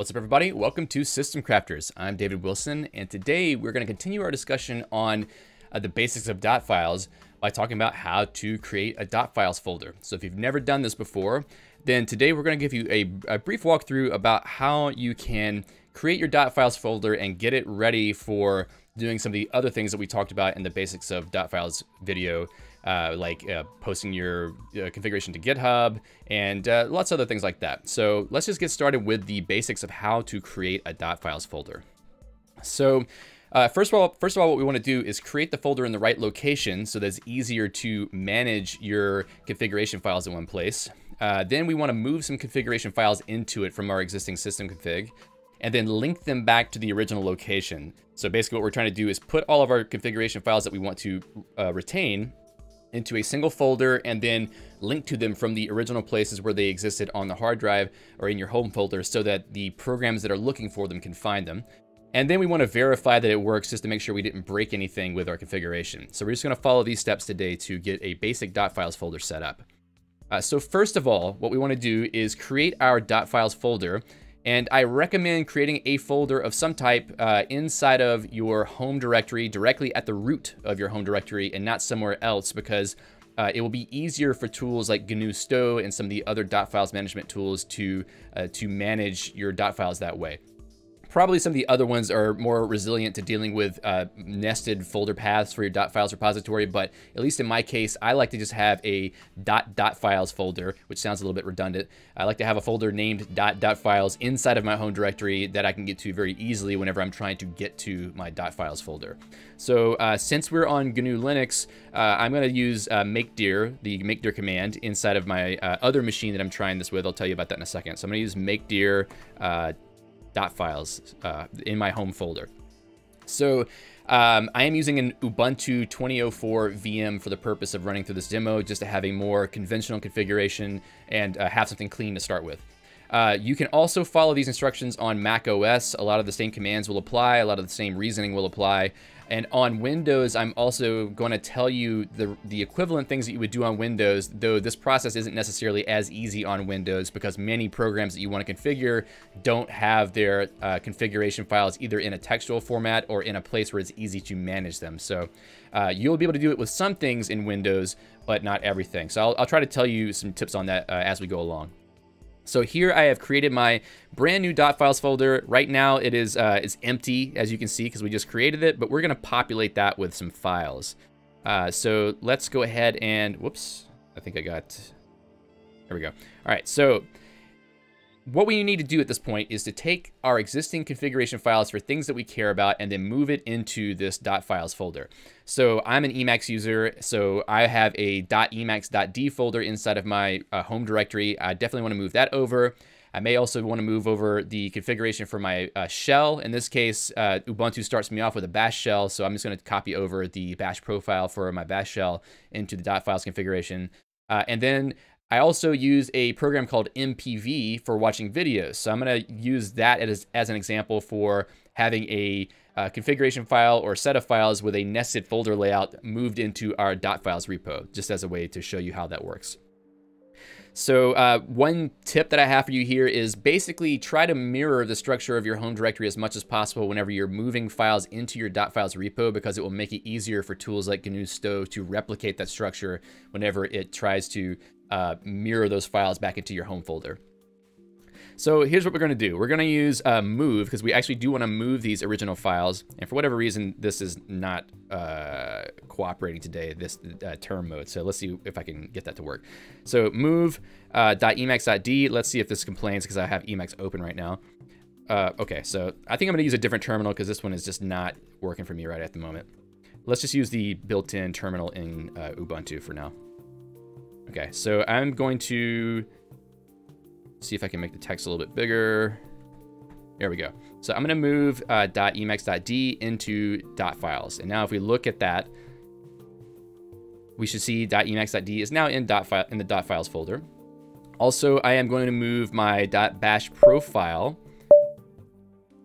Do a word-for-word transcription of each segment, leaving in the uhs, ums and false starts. What's up, everybody? Welcome to System Crafters. I'm David Wilson, and today we're going to continue our discussion on uh, the basics of dot files by talking about how to create a dot files folder. So if you've never done this before, then today we're going to give you a, a brief walkthrough about how you can create your dot files folder and get it ready for doing some of the other things that we talked about in the basics of dot files video, uh, like uh, posting your uh, configuration to GitHub and uh, lots of other things like that. So let's just get started with the basics of how to create a dot files folder. So uh, first of all, first of all, what we want to do is create the folder in the right location so that it's easier to manage your configuration files in one place. Uh, then we want to move some configuration files into it from our existing system config, and then link them back to the original location. So basically what we're trying to do is put all of our configuration files that we want to uh, retain into a single folder and then link to them from the original places where they existed on the hard drive or in your home folder so that the programs that are looking for them can find them. And then we want to verify that it works just to make sure we didn't break anything with our configuration. So we're just going to follow these steps today to get a basic dot files folder set up. Uh, so first of all, what we want to do is create our dot files folder. And I recommend creating a folder of some type uh, inside of your home directory, directly at the root of your home directory and not somewhere else, because uh, it will be easier for tools like G N U Stow and some of the other dot files management tools to, uh, to manage your dot files that way. Probably some of the other ones are more resilient to dealing with uh, nested folder paths for your dot files repository, but at least in my case, I like to just have a dot dot files folder, which sounds a little bit redundant. I like to have a folder named dot dot files inside of my home directory that I can get to very easily whenever I'm trying to get to my dot files folder. So uh, since we're on G N U Linux, uh, I'm gonna use uh, makedir, the makedir command inside of my uh, other machine that I'm trying this with. I'll tell you about that in a second. So I'm gonna use makedir, uh, dot files uh, in my home folder. So um, I am using an Ubuntu twenty oh four V M for the purpose of running through this demo, just to have a more conventional configuration and uh, have something clean to start with. Uh, you can also follow these instructions on Mac O S. A lot of the same commands will apply, a lot of the same reasoning will apply. And on Windows, I'm also going to tell you the, the equivalent things that you would do on Windows, though this process isn't necessarily as easy on Windows because many programs that you want to configure don't have their uh, configuration files either in a textual format or in a place where it's easy to manage them. So uh, you'll be able to do it with some things in Windows, but not everything. So I'll, I'll try to tell you some tips on that uh, as we go along. So here I have created my brand new dot files folder. Right now it is uh, it's empty, as you can see, because we just created it, but we're gonna populate that with some files. Uh, so let's go ahead and, whoops, I think I got, there we go. All right, so what we need to do at this point is to take our existing configuration files for things that we care about and then move it into this dot files folder. So I'm an Emacs user, so I have a .emacs.d folder inside of my uh, home directory. I definitely want to move that over. I may also want to move over the configuration for my uh, shell. In this case, uh, Ubuntu starts me off with a bash shell, so I'm just going to copy over the bash profile for my bash shell into the dot files configuration. Uh, and then I also use a program called M P V for watching videos. So I'm gonna use that as, as an example for having a uh, configuration file or set of files with a nested folder layout moved into our dot files repo, just as a way to show you how that works. So uh, one tip that I have for you here is basically try to mirror the structure of your home directory as much as possible whenever you're moving files into your dot files repo, because it will make it easier for tools like G N U Stow to replicate that structure whenever it tries to Uh, mirror those files back into your home folder. So here's what we're going to do. We're going to use uh, move, because we actually do want to move these original files. And for whatever reason, this is not uh, cooperating today, this uh, term mode. So let's see if I can get that to work. So move uh, .emacs.d. Let's see if this complains, because I have Emacs open right now. Uh, okay, so I think I'm going to use a different terminal because this one is just not working for me right at the moment. Let's just use the built-in terminal in uh, Ubuntu for now. Okay, so I'm going to see if I can make the text a little bit bigger. There we go. So I'm gonna move uh, .emacs.d into dot files. And now if we look at that, we should see .emacs.d is now in, dot file, in the dot files folder. Also, I am going to move my .bash profile.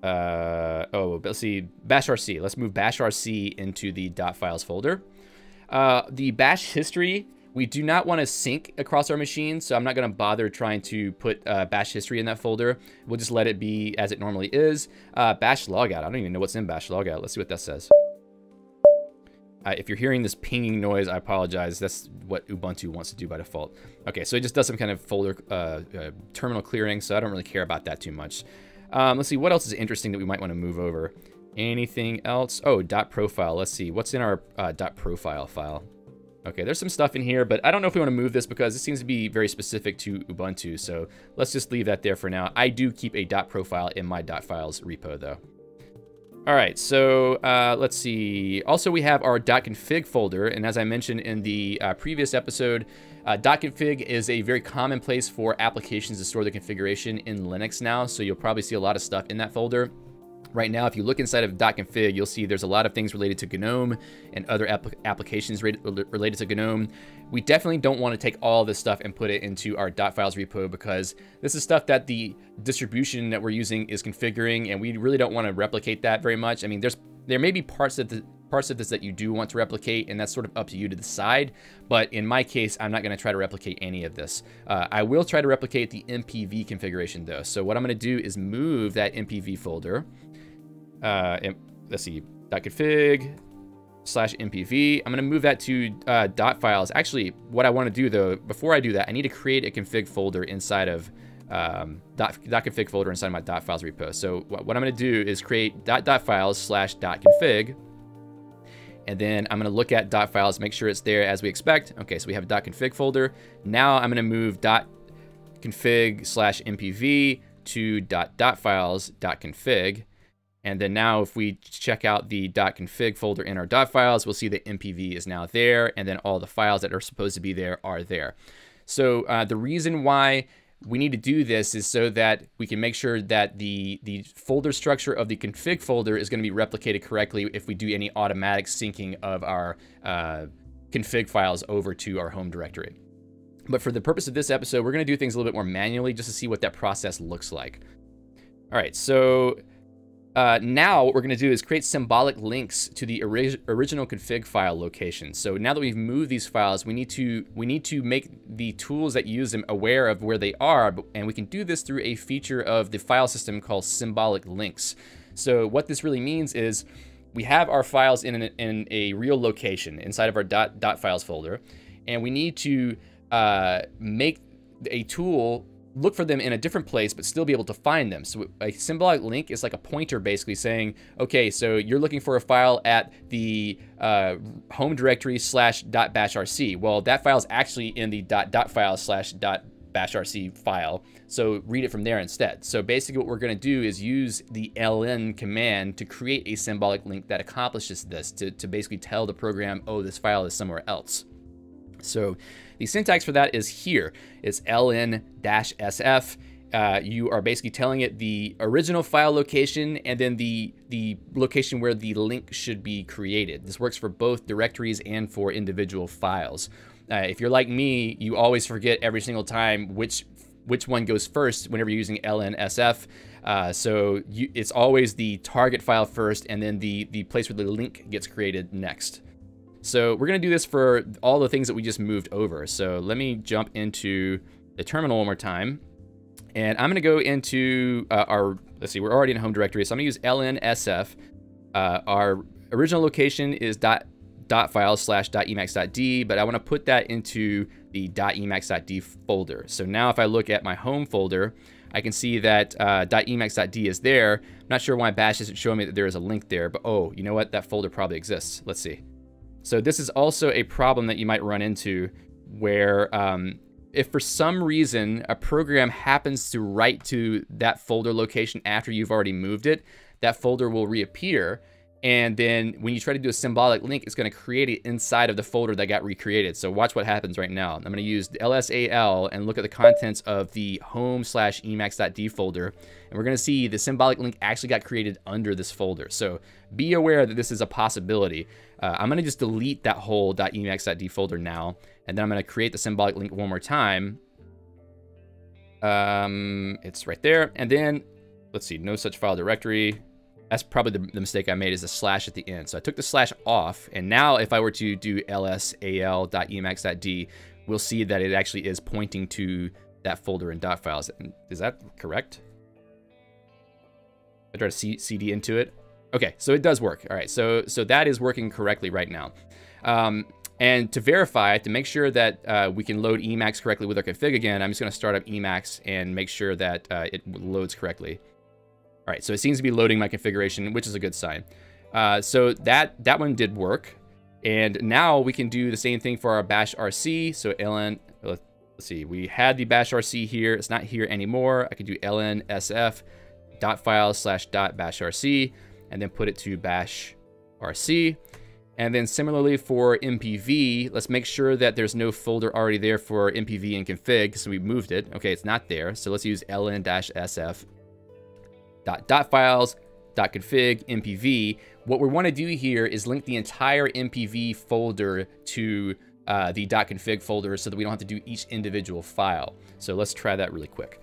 Uh, oh, let's see, bash rc. Let's move bash rc into the dot files folder. Uh, the bash history We do not want to sync across our machines, so I'm not going to bother trying to put uh, bash history in that folder. We'll just let it be as it normally is. Uh, bash logout. I don't even know what's in bash logout. Let's see what that says. Uh, if you're hearing this pinging noise, I apologize. That's what Ubuntu wants to do by default. Okay, so it just does some kind of folder uh, uh, terminal clearing, so I don't really care about that too much. Um, let's see, what else is interesting that we might want to move over? Anything else? Oh, dot profile. Let's see, what's in our uh, dot profile file? Okay, there's some stuff in here, but I don't know if we want to move this because it seems to be very specific to Ubuntu, so let's just leave that there for now. I do keep a dot profile in my dot files repo, though. All right, so uh, let's see. Also, we have our .config folder, and as I mentioned in the uh, previous episode, uh, .config is a very common place for applications to store their configuration in Linux now, so you'll probably see a lot of stuff in that folder. Right now, if you look inside of .config, you'll see there's a lot of things related to GNOME and other apl applications re related to GNOME. We definitely don't want to take all this stuff and put it into our .files repo because this is stuff that the distribution that we're using is configuring, and we really don't want to replicate that very much. I mean, there's there may be parts of the parts of this that you do want to replicate, and that's sort of up to you to decide. But in my case, I'm not going to try to replicate any of this. Uh, I will try to replicate the M P V configuration though. So what I'm going to do is move that M P V folder. Uh, and let's see, .config slash M P V. I'm going to move that to uh, dot files. Actually, what I want to do though, before I do that, I need to create a config folder inside of um, dot, dot config folder inside my dot files repo. So what, what I'm going to do is create dot dot files slash dot config. And then I'm going to look at dot files, make sure it's there as we expect. Okay, so we have a dot config folder. Now I'm going to move dot config slash M P V to dot dot files dot config. And then now if we check out the .config folder in our dot files, we'll see that M P V is now there, and then all the files that are supposed to be there are there. So uh, the reason why we need to do this is so that we can make sure that the, the folder structure of the config folder is gonna be replicated correctly if we do any automatic syncing of our uh, config files over to our home directory. But for the purpose of this episode, we're gonna do things a little bit more manually just to see what that process looks like. All right, so, Uh, now what we're gonna do is create symbolic links to the ori original config file location. So now that we've moved these files, we need to we need to make the tools that use them aware of where they are, and we can do this through a feature of the file system called symbolic links. So what this really means is we have our files in, an, in a real location inside of our dot, dot files folder, and we need to uh, make a tool look for them in a different place, but still be able to find them. So a symbolic link is like a pointer basically saying, okay, so you're looking for a file at the uh, home directory slash dot bash rc. Well, that file is actually in the dot dot file slash dot bash rc file. So read it from there instead. So basically what we're gonna do is use the L N command to create a symbolic link that accomplishes this, to, to basically tell the program, oh, this file is somewhere else. So the syntax for that is here. It's L N dash S F. Uh, you are basically telling it the original file location and then the, the location where the link should be created. This works for both directories and for individual files. Uh, if you're like me, you always forget every single time which which one goes first whenever you're using L N S F. Uh, so you, it's always the target file first and then the, the place where the link gets created next. So we're gonna do this for all the things that we just moved over. So let me jump into the terminal one more time. And I'm gonna go into uh, our, let's see, we're already in home directory. So I'm gonna use L N S F. Uh, our original location is dot, dot files slash dot emacs.d, but I wanna put that into the dot emacs.d folder. So now if I look at my home folder, I can see that uh, .emacs.d is there. I'm not sure why bash isn't showing me that there is a link there, but oh, you know what? That folder probably exists. Let's see. So this is also a problem that you might run into where um, if for some reason a program happens to write to that folder location after you've already moved it, that folder will reappear. And then when you try to do a symbolic link, it's gonna create it inside of the folder that got recreated. So watch what happens right now. I'm gonna use the L S A L and look at the contents of the home slash emacs.d folder. And we're gonna see the symbolic link actually got created under this folder. So be aware that this is a possibility. Uh, I'm gonna just delete that whole .emacs.d folder now. And then I'm gonna create the symbolic link one more time. Um, it's right there. And then, let's see, no such file directory. That's probably the, the mistake I made, is the slash at the end. So I took the slash off, and now if I were to do l s a l dot emacs dot d, we'll see that it actually is pointing to that folder in dot files. Is that correct? I try to C cd into it. Okay, so it does work. All right, so so that is working correctly right now. Um, and to verify, to make sure that uh, we can load Emacs correctly with our config again, I'm just going to start up Emacs and make sure that uh, it loads correctly. All right, so it seems to be loading my configuration, which is a good sign. Uh, so that, that one did work. And now we can do the same thing for our bash R C. So ln, let's see, we had the bash R C here. It's not here anymore. I could do ln sf dot files slash dot bash R C and then put it to bash R C. And then similarly for M P V, let's make sure that there's no folder already there for M P V and config. So we moved it. Okay, it's not there. So let's use ln dash sf Dot, dot files, dot config, M P V. What we want to do here is link the entire M P V folder to uh, the dot config folder so that we don't have to do each individual file. So let's try that really quick.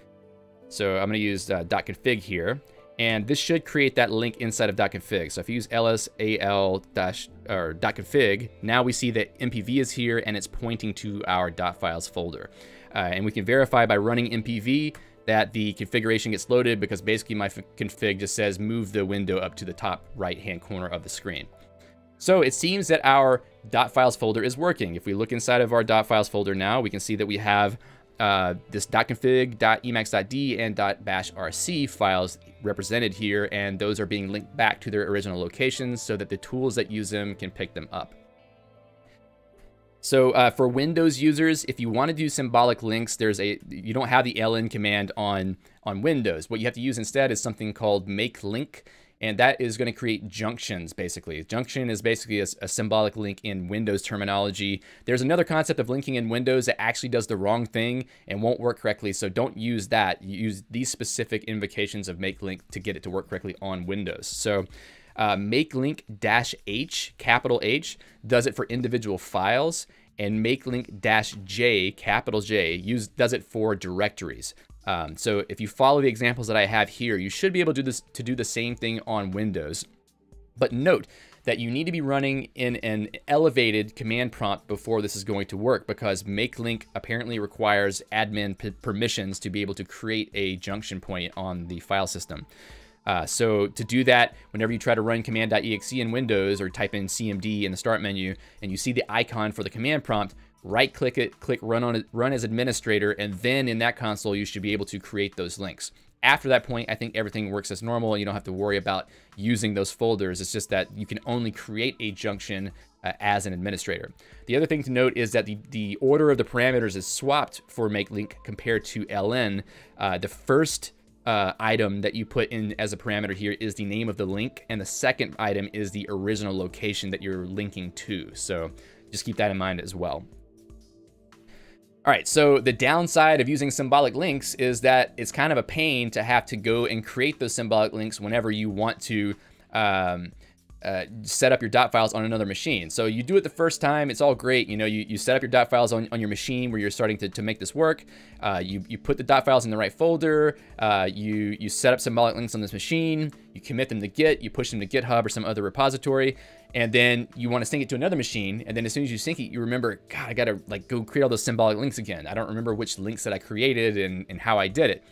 So I'm going to use uh, dot config here, and this should create that link inside of dot config. So if you use lsal dash or dot config, now we see that M P V is here and it's pointing to our dot files folder, uh, and we can verify by running M P V that the configuration gets loaded, because basically my config just says move the window up to the top right hand corner of the screen. So it seems that our .files folder is working. If we look inside of our .files folder now, we can see that we have uh, this .config, .emacs.d, and .bashrc files represented here, and those are being linked back to their original locations so that the tools that use them can pick them up. So uh, for Windows users, if you want to do symbolic links, there's a you don't have the ln command on on Windows. What you have to use instead is something called make link, and that is going to create junctions basically. Junction is basically a, a symbolic link in Windows terminology. There's another concept of linking in Windows that actually does the wrong thing and won't work correctly, so don't use that. You use these specific invocations of make link to get it to work correctly on Windows. So Uh, make link dash H, capital H, does it for individual files, and make link dash J, capital J, use, does it for directories. Um, so if you follow the examples that I have here, you should be able to do this, to do the same thing on Windows. But note that you need to be running in an elevated command prompt before this is going to work, because make link apparently requires admin permissions to be able to create a junction point on the file system. Uh, so to do that, whenever you try to run command.exe in Windows or type in C M D in the start menu and you see the icon for the command prompt, right click it, click run on run as administrator, and then in that console you should be able to create those links. After that point, I think everything works as normal. You don't have to worry about using those folders. It's just that you can only create a junction uh, as an administrator. The other thing to note is that the, the order of the parameters is swapped for make link compared to ln. Uh, the first Uh, item that you put in as a parameter here is the name of the link, and the second item is the original location that you're linking to. So just keep that in mind as well. All right, so the downside of using symbolic links is that it's kind of a pain to have to go and create those symbolic links whenever you want to um, Uh, set up your dot files on another machine. So you do it the first time, it's all great. You know, you, you set up your dot files on, on your machine where you're starting to, to make this work. Uh, you, you put the dot files in the right folder. Uh, you, you set up symbolic links on this machine. You commit them to Git, you push them to GitHub or some other repository. And then you want to sync it to another machine. And then as soon as you sync it, you remember, God, I got to like go create all those symbolic links again. I don't remember which links that I created and, and how I did it.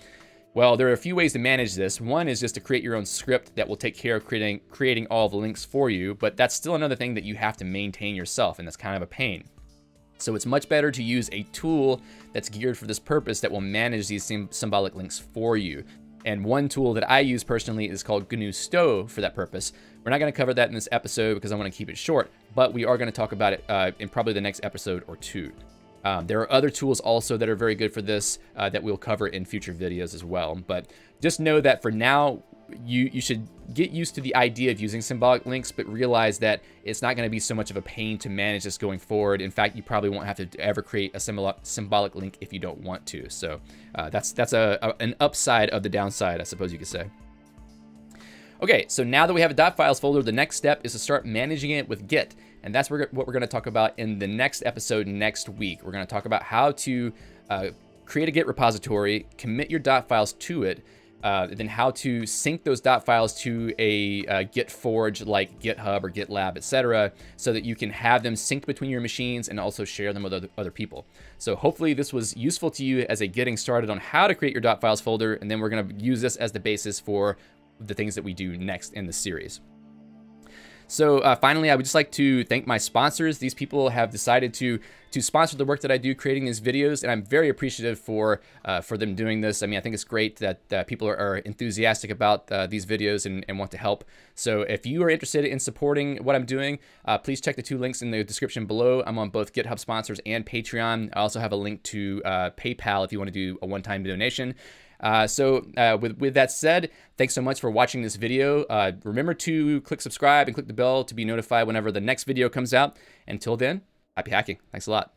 Well, there are a few ways to manage this. One is just to create your own script that will take care of creating, creating all the links for you, but that's still another thing that you have to maintain yourself, and that's kind of a pain. So it's much better to use a tool that's geared for this purpose that will manage these symbolic links for you. And one tool that I use personally is called G N U Stow for that purpose. We're not going to cover that in this episode because I want to keep it short, but we are going to talk about it uh, in probably the next episode or two. Um, there are other tools also that are very good for this uh, that we'll cover in future videos as well. But just know that for now, you, you should get used to the idea of using symbolic links, but realize that it's not going to be so much of a pain to manage this going forward. In fact, you probably won't have to ever create a symbol symbolic link if you don't want to. So uh, that's, that's a, a, an upside of the downside, I suppose you could say. Okay, so now that we have a .files folder, the next step is to start managing it with Git. And that's what we're going to talk about in the next episode next week. We're going to talk about how to uh, create a Git repository, commit your .files to it, uh, then how to sync those dot files to a uh, Git forge like GitHub or GitLab, et cetera, so that you can have them synced between your machines and also share them with other, other people. So hopefully this was useful to you as a getting started on how to create your dot files folder, and then we're going to use this as the basis for the things that we do next in the series. So uh, finally, I would just like to thank my sponsors. These people have decided to to sponsor the work that I do creating these videos, and I'm very appreciative for uh, for them doing this. I mean, I think it's great that uh, people are, are enthusiastic about uh, these videos and, and want to help. So if you are interested in supporting what I'm doing, uh, please check the two links in the description below. I'm on both GitHub sponsors and Patreon. I also have a link to uh, PayPal if you want to do a one-time donation. Uh, so uh, with, with that said, thanks so much for watching this video. Uh, remember to click subscribe and click the bell to be notified whenever the next video comes out. Until then, happy hacking. Thanks a lot.